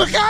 Oh, God!